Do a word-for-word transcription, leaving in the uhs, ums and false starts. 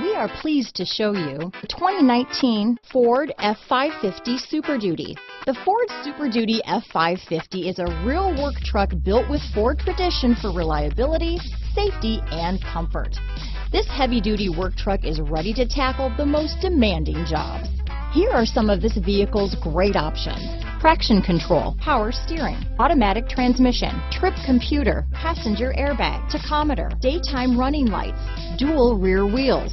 We are pleased to show you the twenty nineteen Ford F five fifty Super Duty. The Ford Super Duty F five fifty is a real work truck built with Ford tradition for reliability, safety, and comfort. This heavy-duty work truck is ready to tackle the most demanding jobs. Here are some of this vehicle's great options: traction control, power steering, automatic transmission, trip computer, passenger airbag, tachometer, daytime running lights, dual rear wheels.